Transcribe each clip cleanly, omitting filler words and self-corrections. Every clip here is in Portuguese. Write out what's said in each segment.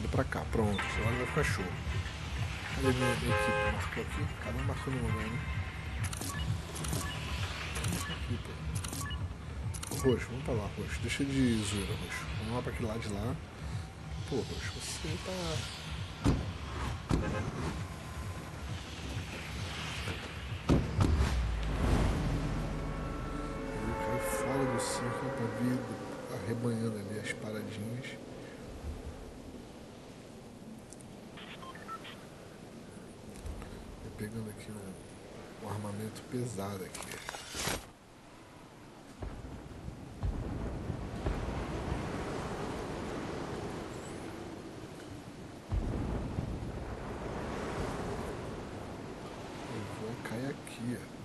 direcionado para cá. Pronto, esse óleo vai ficar show. Cadê a minha equipe? Marcou aqui? Acabou marcando o lugar, né? Aqui, pô. Roxo, vamos pra lá, roxo. Deixa de zoeira, roxo. Vamos lá pra aquele lado de lá. Pô, roxo, você tá... Rebanhando ali as paradinhas. Tô pegando aqui um armamento pesado aqui. Eu vou cair aqui, ó.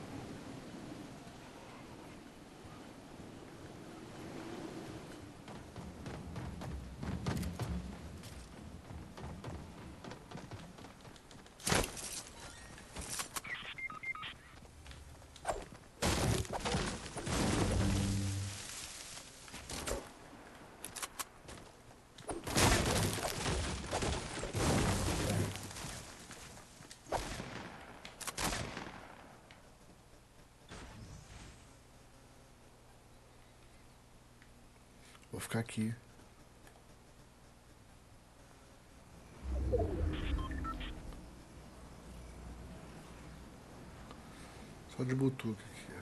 Vou ficar aqui. Só de butuca aqui.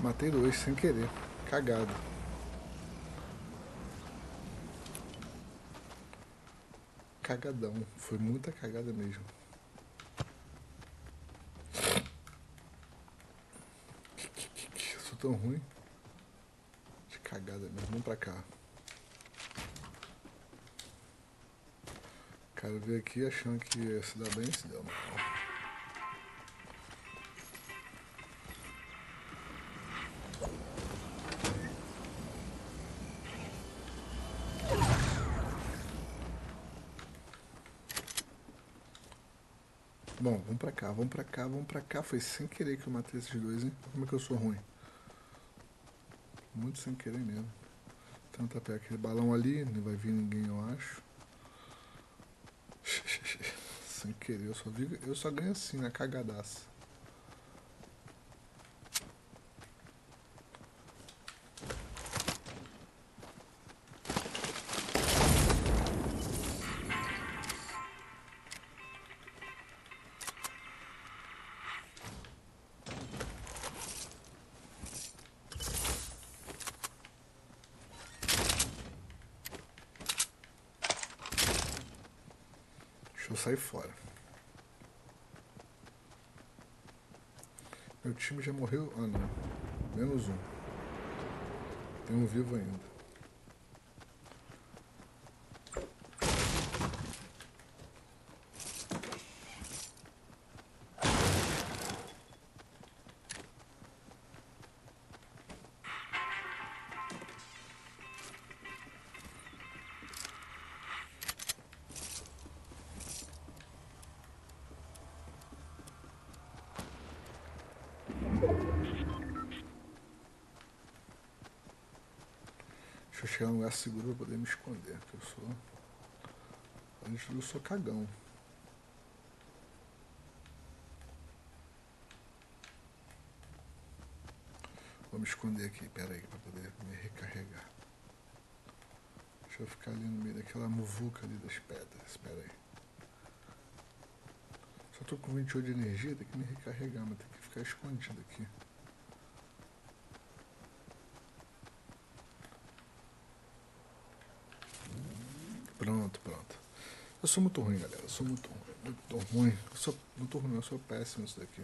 Matei dois sem querer, cagado. Cagadão, foi muita cagada mesmo. Eu sou tão ruim de cagada mesmo, vamos pra cá. O cara veio aqui achando que ia se dar bem, se deu mal. Bom, vamos pra cá, vamos pra cá, vamos pra cá. Foi sem querer que eu matei esses dois, hein? Como é que eu sou ruim? Muito sem querer mesmo. Tenta pegar aquele balão ali, não vai vir ninguém, eu acho. Sem querer, eu só ganho assim, na cagadaça. Sai fora. Meu time já morreu. Ah, não. Menos um. Tem um vivo ainda. Deixa eu chegar num lugar seguro pra poder me esconder, que eu sou... Antes de tudo, eu sou cagão. Vou me esconder aqui, pera aí, pra poder me recarregar. Deixa eu ficar ali no meio daquela muvuca ali das pedras, pera aí. Só Eu tô com 28 de energia, tem que me recarregar, mas tem que ficar escondido aqui. Pronto, pronto. Eu sou muito ruim, galera. Eu sou muito ruim. Eu sou péssimo isso daqui.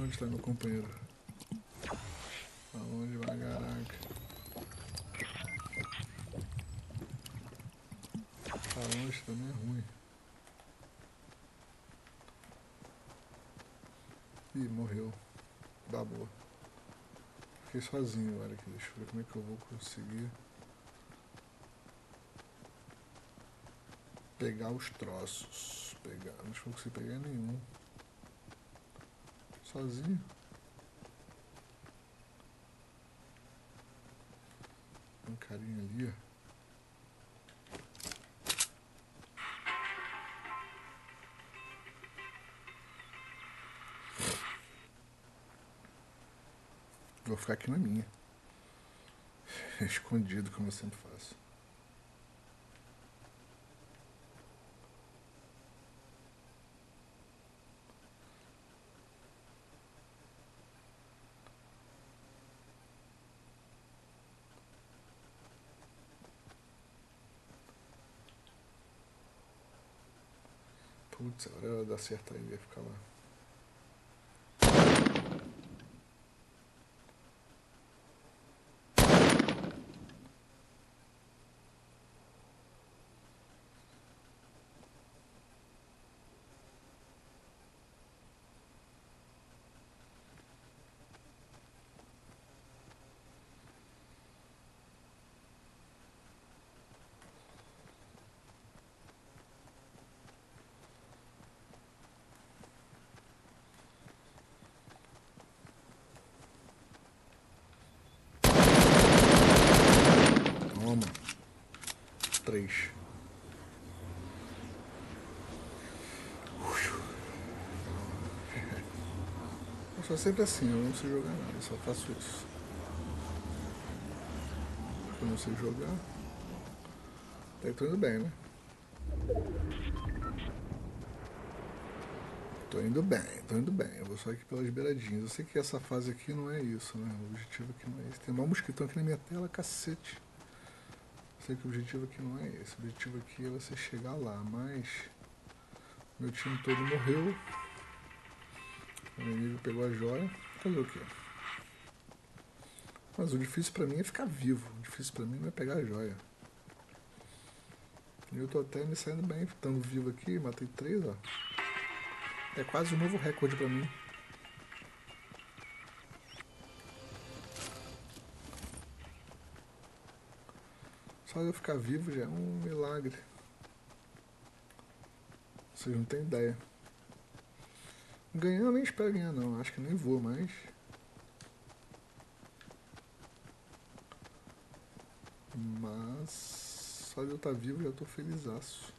Onde está meu companheiro? Aonde vai, caraca? Aonde também é ruim. Ih, morreu. Dá boa. Fiquei sozinho agora aqui. Deixa eu ver como é que eu vou conseguir pegar os troços. Pegar. Não vou conseguir pegar nenhum. Sozinho. Tem um carinha ali, ó. Vou ficar aqui na minha. Escondido, como eu sempre faço. Putz, agora ia dar certo aí, ia ficar lá. Três. Eu sou sempre assim, eu não sei jogar nada, eu só faço isso. Eu não sei jogar. Tá tudo bem, né? Tô indo bem. Eu vou só aqui pelas beiradinhas. Eu sei que essa fase aqui não é isso, né? O objetivo aqui não é esse. Tem um mosquitão aqui na minha tela, cacete. Sei que o objetivo aqui não é esse, o objetivo aqui é você chegar lá, mas meu time todo morreu, o inimigo pegou a joia, fazer o quê? Mas o difícil pra mim é ficar vivo, o difícil pra mim não é pegar a joia. E eu tô até me saindo bem, estando vivo aqui, matei 3, ó. É quase um novo recorde pra mim. Só eu ficar vivo já é um milagre. Vocês não têm ideia. Ganhar eu nem espero ganhar não, acho que nem vou mais. Mas só de eu estar vivo já estou felizaço.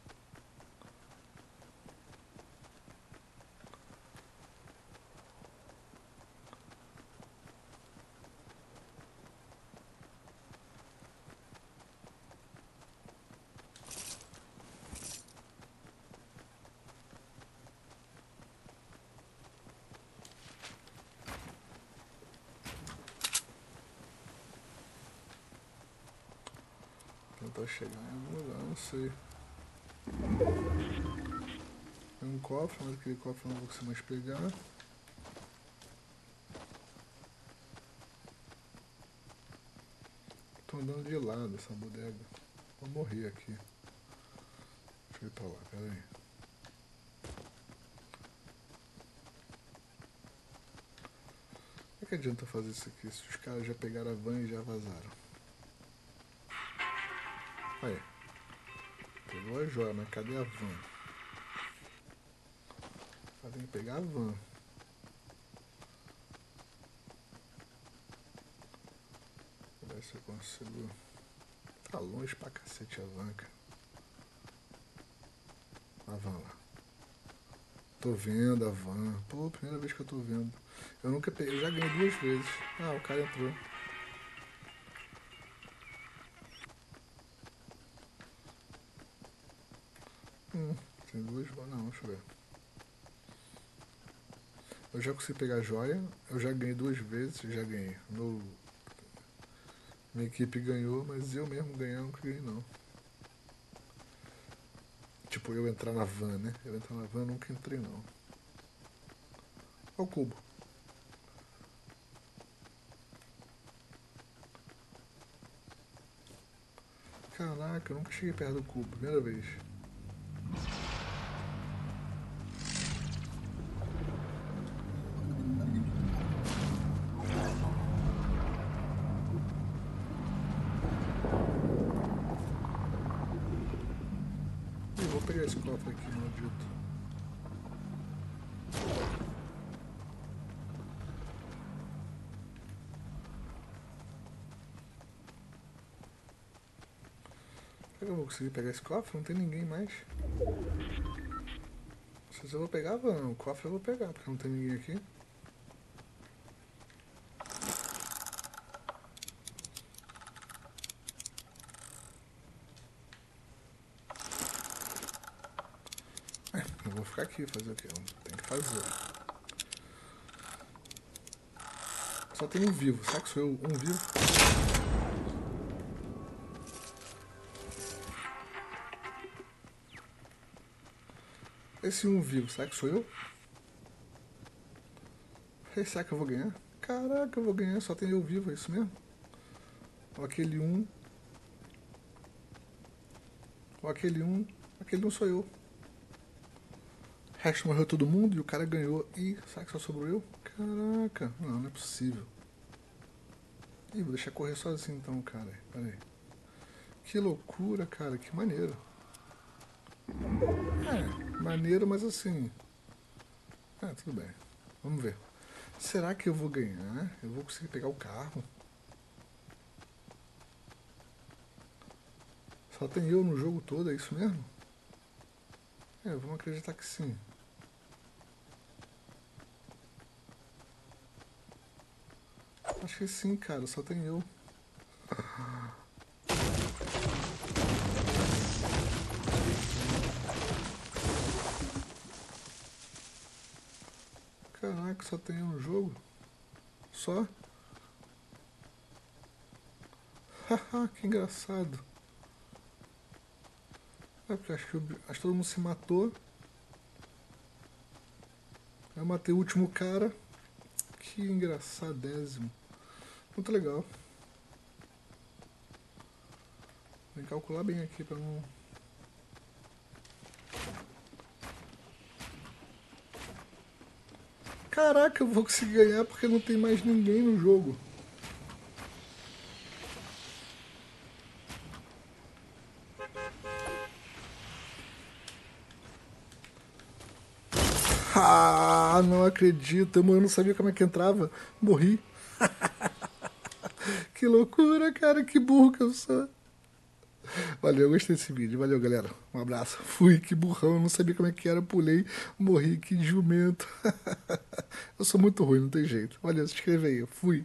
Tentar chegar em algum lugar, não sei. Tem um cofre, mas aquele cofre eu não vou conseguir mais pegar. Tô andando de lado essa bodega. Vou morrer aqui. Deixa eu ir pra lá, peraí. Como é que adianta fazer isso aqui se os caras já pegaram a van e já vazaram? Aí, pegou a joia, mas cadê a van? Ela tem que pegar a van. Vou ver se eu consigo. Tá longe pra cacete a van, cara. A van lá. Tô vendo a van. Pô, primeira vez que eu tô vendo. Eu nunca peguei, eu já ganhei 2 vezes. Ah, o cara entrou. Tem duas, não, deixa eu ver. Eu já consegui pegar a joia, eu já ganhei duas vezes, já ganhei. Minha equipe ganhou, mas eu mesmo ganhar não ganhei não. Tipo, eu entrar na van, né? Eu entrar na van nunca entrei não. Olha o cubo. Caraca, eu nunca cheguei perto do cubo, primeira vez. Esse cofre aqui, maldito. Será que eu vou conseguir pegar esse cofre? Não tem ninguém mais. Não sei se eu vou pegar, mano. O cofre eu vou pegar, porque não tem ninguém aqui. Vou ficar aqui, fazer o que? Tem que fazer. Só tem um vivo, será que sou eu um vivo? Esse um vivo, será que sou eu? E será que eu vou ganhar? Caraca, eu vou ganhar, só tem eu vivo, é isso mesmo? Ou aquele um. Ou aquele um. Aquele um sou eu. O resto morreu todo mundo e o cara ganhou. Ih, será que só sobrou eu? Caraca, não é possível. Ih, vou deixar correr sozinho então, cara. Pera aí. Que loucura, cara, que maneiro. É, maneiro, mas assim... Ah, tudo bem. Vamos ver. Será que eu vou ganhar? Eu vou conseguir pegar o carro? Só tem eu no jogo todo, é isso mesmo? É, vamos acreditar que sim. Acho que sim, cara, só tem eu. Caraca, só tem eu no jogo? Só? Haha, que engraçado. É porque acho que todo mundo se matou. Eu matei o último cara. Que engraçadésimo. Muito legal. Vou calcular bem aqui pra não... Caraca, eu vou conseguir ganhar porque não tem mais ninguém no jogo. Ah, não acredito, eu não sabia como é que entrava, morri. Que loucura, cara, que burro que eu sou. Valeu, eu gostei desse vídeo, valeu galera, um abraço. Fui, que burrão, eu não sabia como é que era, pulei, morri, que jumento. Eu sou muito ruim, não tem jeito. Valeu, se inscreve aí, fui.